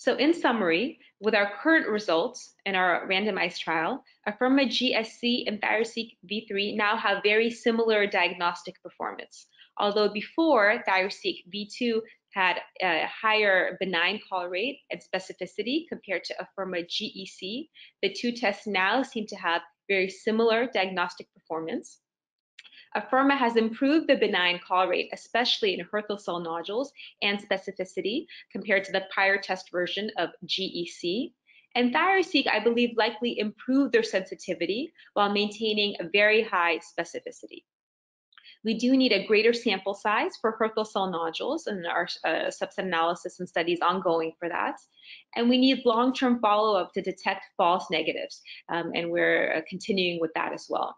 So in summary, with our current results in our randomized trial, Afirma GSC and Thyroseq V3 now have very similar diagnostic performance. Although before, Thyroseq V2 had a higher benign call rate and specificity compared to Afirma GEC, the two tests now seem to have very similar diagnostic performance. Afirma has improved the benign call rate, especially in Hürthle cell nodules and specificity compared to the prior test version of GEC. And Thyroseq, I believe, likely improved their sensitivity while maintaining a very high specificity. We do need a greater sample size for Hürthle cell nodules, and our subset analysis and studies ongoing for that. And we need long-term follow-up to detect false negatives, and we're continuing with that as well.